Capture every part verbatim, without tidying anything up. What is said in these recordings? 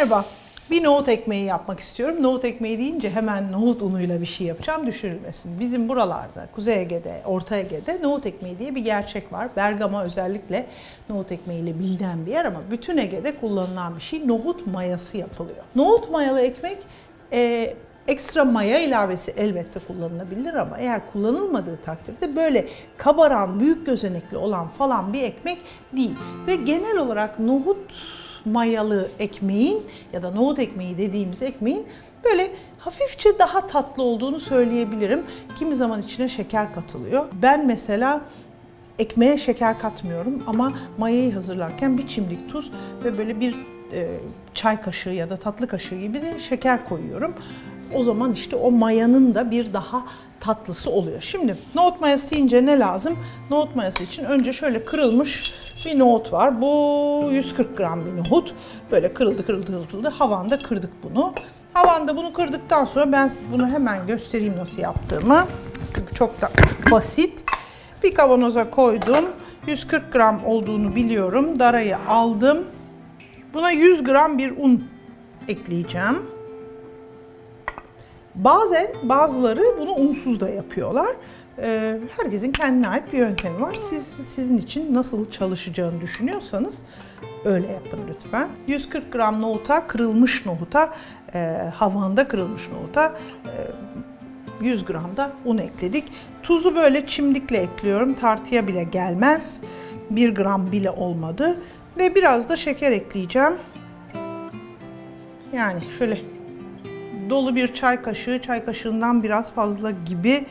Merhaba, bir nohut ekmeği yapmak istiyorum. Nohut ekmeği deyince hemen nohut unuyla bir şey yapacağım, düşürülmesin. Bizim buralarda, Kuzey Ege'de, Orta Ege'de nohut ekmeği diye bir gerçek var. Bergama özellikle nohut ekmeğiyle bilinen bir yer ama bütün Ege'de kullanılan bir şey, nohut mayası yapılıyor. Nohut mayalı ekmek, e, ekstra maya ilavesi elbette kullanılabilir ama eğer kullanılmadığı takdirde böyle kabaran, büyük gözenekli olan falan bir ekmek değil. Ve genel olarak nohut mayalı ekmeğin ya da nohut ekmeği dediğimiz ekmeğin böyle hafifçe daha tatlı olduğunu söyleyebilirim. Kimi zaman içine şeker katılıyor. Ben mesela ekmeğe şeker katmıyorum ama mayayı hazırlarken bir çimdik tuz ve böyle bir e, çay kaşığı ya da tatlı kaşığı gibi de şeker koyuyorum. O zaman işte o mayanın da bir daha tatlısı oluyor. Şimdi nohut mayası deyince ne lazım? Nohut mayası için önce şöyle kırılmış bir nohut var. Bu yüz kırk gram bir nohut. Böyle kırıldı kırıldı kırıldı. Havanda kırdık bunu. Havanda bunu kırdıktan sonra ben bunu hemen göstereyim nasıl yaptığımı. Çünkü çok da basit. Bir kavanoza koydum. yüz kırk gram olduğunu biliyorum. Darayı aldım. Buna yüz gram bir un ekleyeceğim. Bazen bazıları bunu unsuz da yapıyorlar. Ee, herkesin kendine ait bir yöntemi var. Siz sizin için nasıl çalışacağını düşünüyorsanız öyle yapın lütfen. yüz kırk gram nohuta, kırılmış nohuta, e, havanda kırılmış nohuta e, yüz gram da un ekledik. Tuzu böyle çimdikle ekliyorum. Tartıya bile gelmez. bir gram bile olmadı. Ve biraz da şeker ekleyeceğim. Yani şöyle dolu bir çay kaşığı, çay kaşığından biraz fazla gibi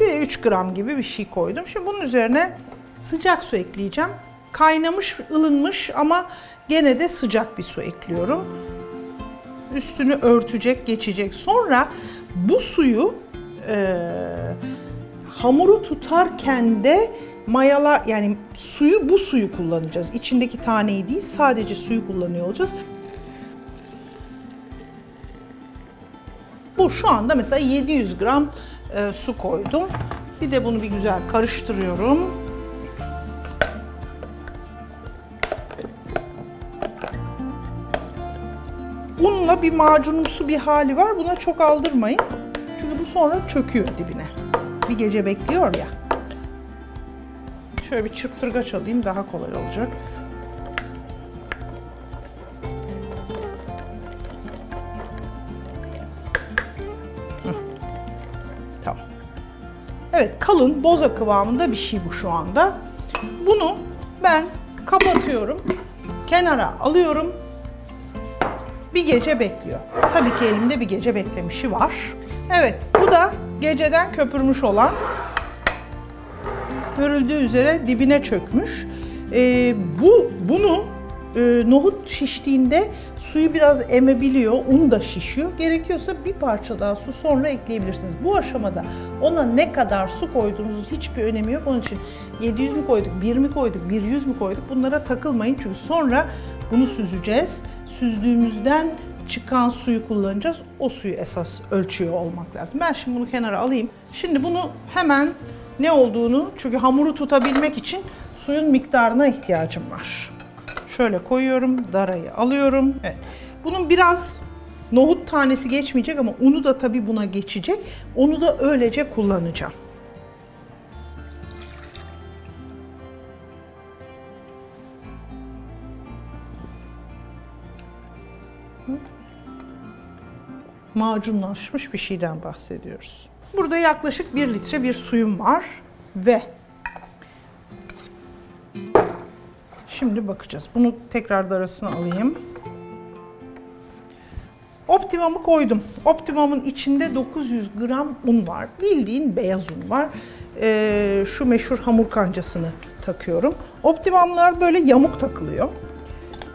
bir üç gram gibi bir şey koydum. Şimdi bunun üzerine sıcak su ekleyeceğim. Kaynamış, ılınmış ama gene de sıcak bir su ekliyorum. Üstünü örtecek, geçecek. Sonra bu suyu e, hamuru tutarken de mayalar, yani suyu bu suyu kullanacağız. İçindeki taneyi değil, sadece suyu kullanıyor olacağız. Bu şu anda mesela yedi yüz gram e, su koydum. Bir de bunu bir güzel karıştırıyorum. Unla bir macunumsu bir hali var. Buna çok aldırmayın. Çünkü bu sonra çöküyor dibine. Bir gece bekliyor ya. Şöyle bir çırptırgaç alayım, daha kolay olacak. Evet, kalın boza kıvamında bir şey bu şu anda. Bunu ben kapatıyorum, kenara alıyorum, bir gece bekliyor. Tabii ki elimde bir gece beklemişi var. Evet, bu da geceden köpürmüş olan, görüldüğü üzere dibine çökmüş. Ee, bu bunu e, nohut şiştiğinde suyu biraz emebiliyor, un da şişiyor. Gerekiyorsa bir parça daha su sonra ekleyebilirsiniz. Bu aşamada ona ne kadar su koyduğunuzun hiçbir önemi yok. Onun için yedi yüz mi koyduk, bir mi koyduk, bir yüz mi koyduk, bunlara takılmayın. Çünkü sonra bunu süzeceğiz. Süzdüğümüzden çıkan suyu kullanacağız. O suyu esas ölçüyor olmak lazım. Ben şimdi bunu kenara alayım. Şimdi bunu hemen ne olduğunu, çünkü hamuru tutabilmek için suyun miktarına ihtiyacım var. Şöyle koyuyorum, darayı alıyorum. Evet. Bunun biraz nohut tanesi geçmeyecek ama unu da tabii buna geçecek. Onu da öylece kullanacağım. Macunlaşmış bir şeyden bahsediyoruz. Burada yaklaşık bir litre bir suyum var ve şimdi bakacağız. Bunu tekrar darasına alayım. OptiMUMM'ı koydum. OptiMUMM'ın içinde dokuz yüz gram un var. Bildiğin beyaz un var. Ee, şu meşhur hamur kancasını takıyorum. OptiMUMM'lar böyle yamuk takılıyor.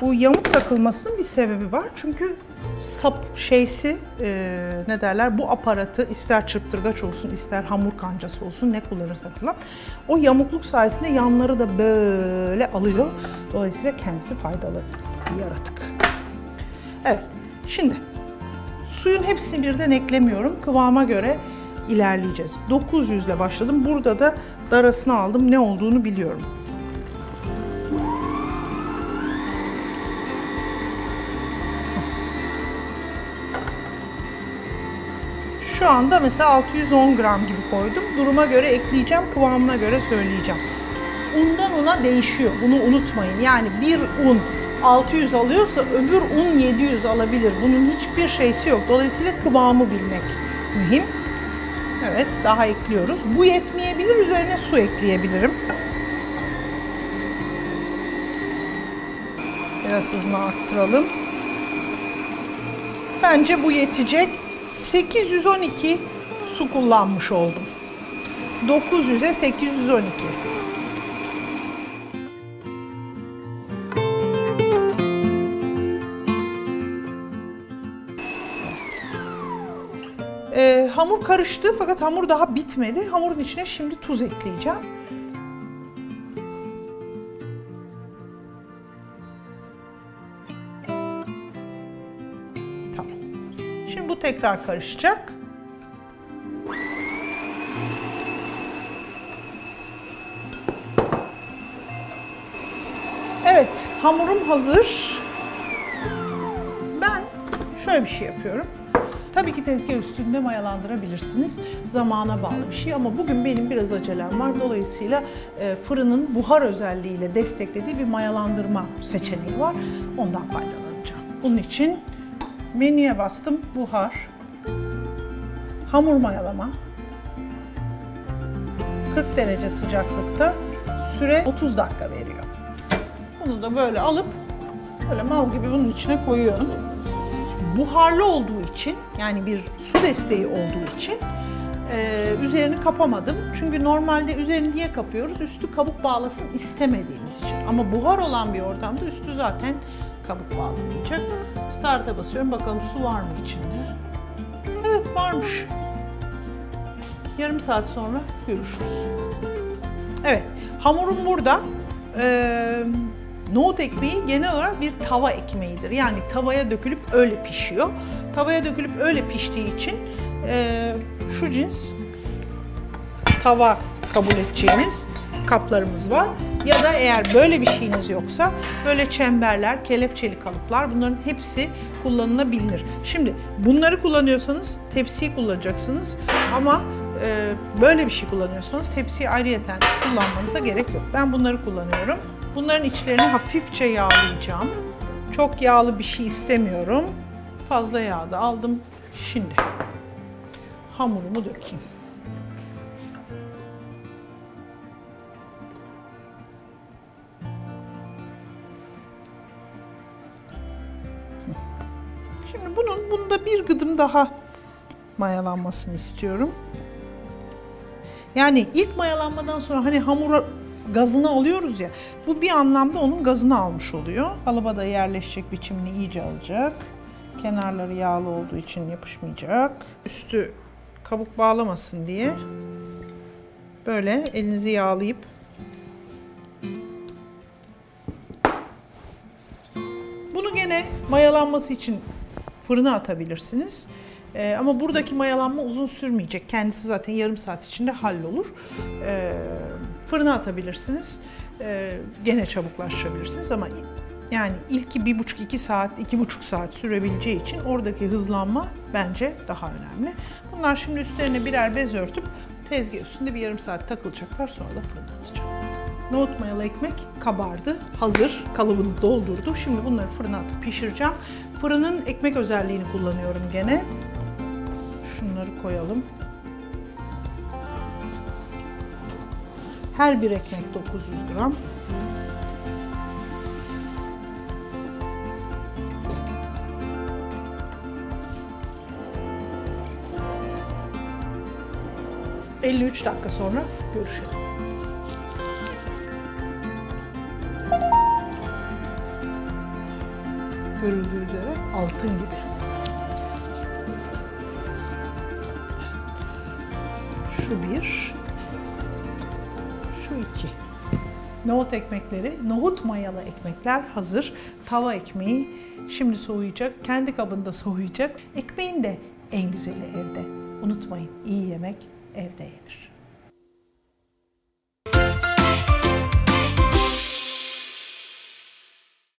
Bu yamuk takılmasının bir sebebi var. Çünkü sap şeysi, e, ne derler, bu aparatı ister çırptırgaç olsun, ister hamur kancası olsun, ne kullanırsak kullan. O yamukluk sayesinde yanları da böyle alıyor. Dolayısıyla kendisi faydalı bir yaratık. Evet, şimdi suyun hepsini birden eklemiyorum. Kıvama göre ilerleyeceğiz. dokuz yüz ile başladım. Burada da darasını aldım. Ne olduğunu biliyorum. şu anda mesela altı yüz on gram gibi koydum. Duruma göre ekleyeceğim, kıvamına göre söyleyeceğim. Undan una değişiyor. Bunu unutmayın. Yani bir un altı yüz alıyorsa öbür un yedi yüz alabilir. Bunun hiçbir şeysi yok. Dolayısıyla kıvamı bilmek mühim. Evet, daha ekliyoruz. Bu yetmeyebilir. Üzerine su ekleyebilirim. Biraz hızını arttıralım. Bence bu yetecek. sekiz yüz on iki su kullanmış oldum. dokuz yüze sekiz yüz on iki. Ee, hamur karıştı fakat hamur daha bitmedi. Hamurun içine şimdi tuz ekleyeceğim. Şimdi bu tekrar karışacak. Evet, hamurum hazır. Ben şöyle bir şey yapıyorum. Tabii ki tezgah üstünde mayalandırabilirsiniz. Zamana bağlı bir şey ama bugün benim biraz acelem var. Dolayısıyla fırının buhar özelliğiyle desteklediği bir mayalandırma seçeneği var. Ondan faydalanacağım. Bunun için menüye bastım. Buhar, hamur mayalama, kırk derece sıcaklıkta, süre otuz dakika veriyor. Bunu da böyle alıp böyle mal gibi bunun içine koyuyorum. Buharlı olduğu için, yani bir su desteği olduğu için e, üzerini kapamadım. Çünkü normalde üzerini niye kapıyoruz? Üstü kabuk bağlasın istemediğimiz için. Ama buhar olan bir ortamda üstü zaten kabuk bağlanacak. Start'a basıyorum. Bakalım su var mı içinde? Evet, varmış. Yarım saat sonra görüşürüz. Evet, hamurum burada. Ee, nohut ekmeği genel olarak bir tava ekmeğidir. Yani tavaya dökülüp öyle pişiyor. Tavaya dökülüp öyle piştiği için e, şu cins tava kabul edeceğiniz kaplarımız var. Ya da eğer böyle bir şeyiniz yoksa böyle çemberler, kelepçeli kalıplar, bunların hepsi kullanılabilir. Şimdi bunları kullanıyorsanız tepsiyi kullanacaksınız ama e, böyle bir şey kullanıyorsanız tepsiyi ayrıyeten kullanmanıza gerek yok. Ben bunları kullanıyorum. Bunların içlerini hafifçe yağlayacağım. Çok yağlı bir şey istemiyorum. Fazla yağ da aldım. Şimdi hamurumu dökeyim. Şimdi bunun bunda bir gıdım daha mayalanmasını istiyorum. Yani ilk mayalanmadan sonra hani hamura gazını alıyoruz ya, bu bir anlamda onun gazını almış oluyor. Kalıba da yerleşecek biçimini iyice alacak. Kenarları yağlı olduğu için yapışmayacak. Üstü kabuk bağlamasın diye böyle elinizi yağlayıp bunu gene mayalanması için fırına atabilirsiniz. Ee, ama buradaki mayalanma uzun sürmeyecek. Kendisi zaten yarım saat içinde hallolur. Ee, fırına atabilirsiniz. Ee, gene çabuklaştırabilirsiniz ama yani ilki bir buçuk iki saat, iki buçuk saat sürebileceği için oradaki hızlanma bence daha önemli. Bunlar şimdi üstlerine birer bez örtüp tezgah üstünde bir yarım saat takılacaklar, sonra da fırına atacağım. Nohut mayalı ekmek kabardı, hazır, kalıbını doldurdu. Şimdi bunları fırına atıp pişireceğim. Fırının ekmek özelliğini kullanıyorum gene. Şunları koyalım. Her bir ekmek dokuz yüz gram. elli üç dakika sonra görüşelim. Görüldüğü üzere altın gibi. Evet. Şu bir, şu iki. Nohut ekmekleri, nohut mayalı ekmekler hazır. Tava ekmeği şimdi soğuyacak, kendi kabında soğuyacak. Ekmeğin de en güzeli evde. Unutmayın, iyi yemek evde yenir.